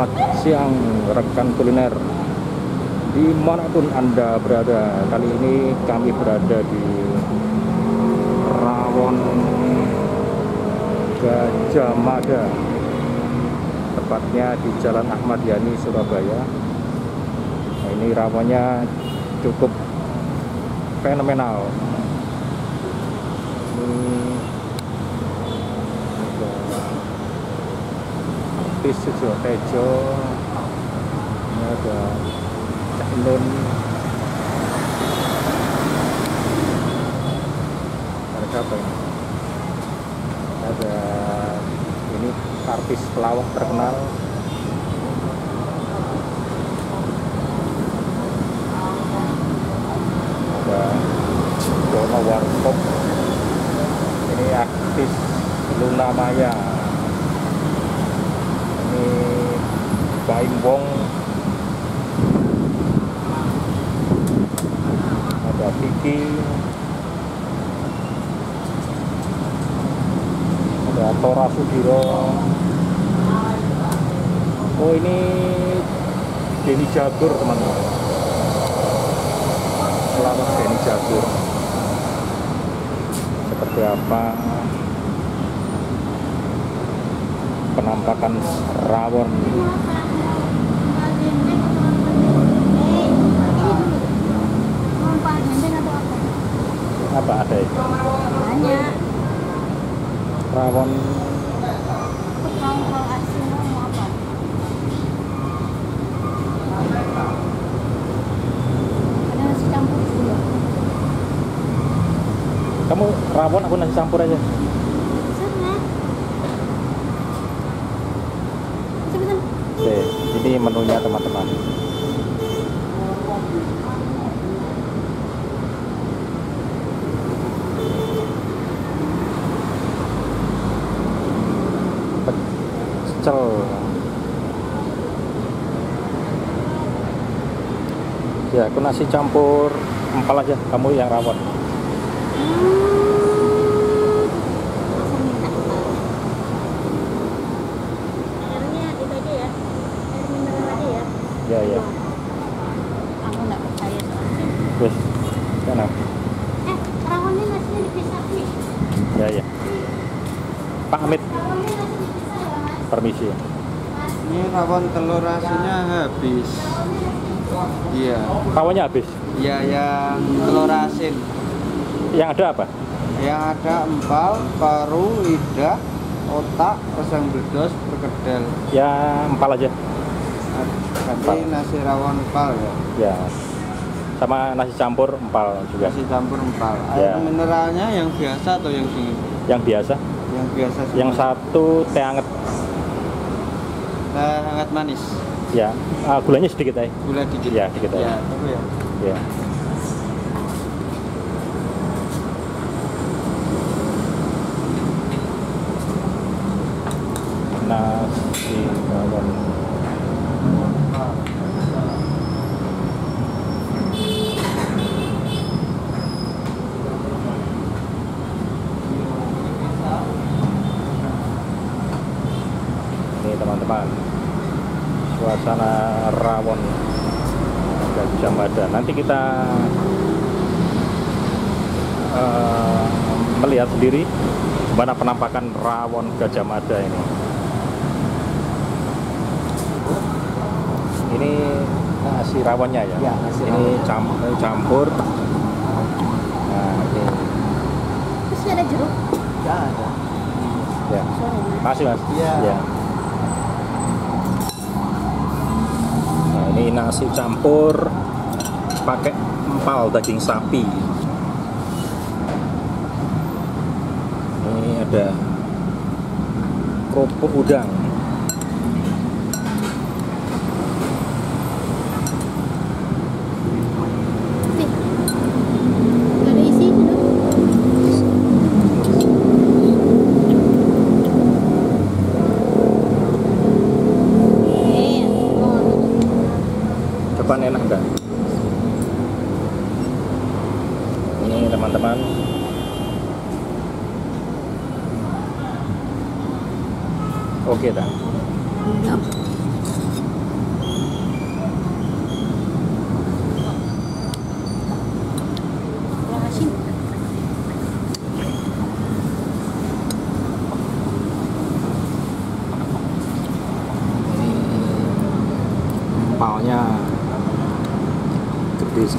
Selamat siang rekan kuliner, dimanapun Anda berada. Kali ini kami berada di Rawon Gajah Mada, tepatnya di Jalan Ahmad Yani, Surabaya. Nah, ini rawonnya cukup fenomenal. Ini ada tejo, ini ada Cak Nun, ada apa ini? Ada ini artis pelawak terkenal. Ada Jo Marpok, ini artis Luna Maya, ini Baimbong, ada Piki, ada Tora Sudiro. Oh, ini Deni Jagur, teman-teman. Selamat Deni Jagur. Seperti apa penampakan rawon apa ada itu? Banyak rawon kamu rawon aku nasi campur aja. Ini menunya, teman-teman. Pecel, ya, aku nasi campur empal aja, kamu yang rawon. Ya. Aku nggak percaya. Wes, kenapa? Rawonnya nasinya dipisah nih. Ya. Pak Amit. Permisi. Ini rawon telur asinnya habis. Iya. Rawonnya habis? Iya, yang telur asin. Yang ada apa? Yang ada empal, paru, lidah, otak, pisang bedos, perkedel. Ya, empal aja. Tadi nasi rawon empal ya. Sama nasi campur empal juga. Nasi campur empal. Air mineralnya yang biasa atau yang dingin? Yang biasa. Yang biasa. Semuanya. Yang satu teh hangat. Teh hangat manis. Ya. Gulanya sedikit aja. Gula dikit. Ya, dikit aja. Ya. Nasi rawon. Teman-teman, suasana rawon Gajah Mada. Nanti kita melihat sendiri gimana penampakan rawon Gajah Mada ini. Ini nasi rawonnya ya nasi ini campur. Nah, ini. Terus ada jeruk? Tidak ada. Ya. Masih mas? Iya. Ini nasi campur pakai empal daging sapi. Ini ada kerupuk udang. Enak enggak? Ini teman-teman, oke dah.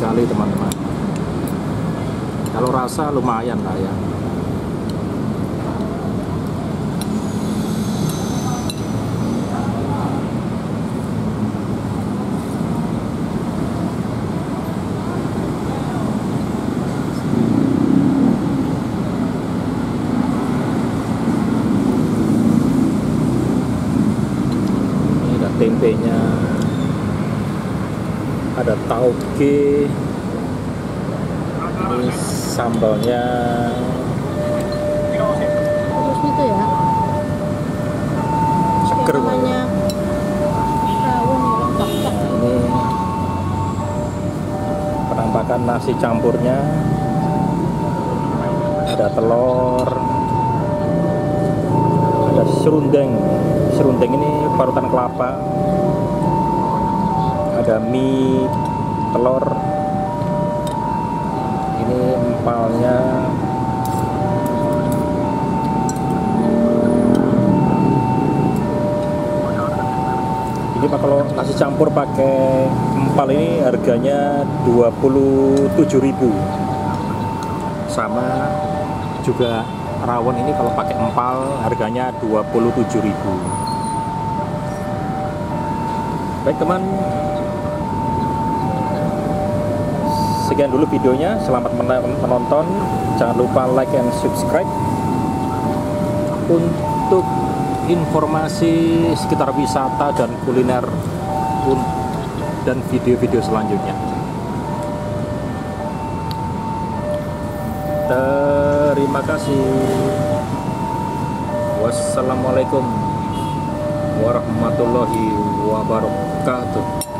sekali teman-teman. Kalau rasa lumayan lah ya. Tempenya, ada tauge, ini sambalnya, terus gitu ya, seger banget. Ini penampakan nasi campurnya, ada telur, ada serundeng. Serundeng ini parutan kelapa, ada mie, telur, ini empalnya, ini Pak, kalau nasi campur pakai empal ini harganya 27.000, sama juga rawon ini kalau pakai empal harganya 27.000. Baik teman, sekian dulu videonya. Selamat menonton. Jangan lupa like and subscribe. Untuk informasi sekitar wisata dan kuliner dan video-video selanjutnya, terima kasih. Wassalamualaikum warahmatullahi wabarakatuh.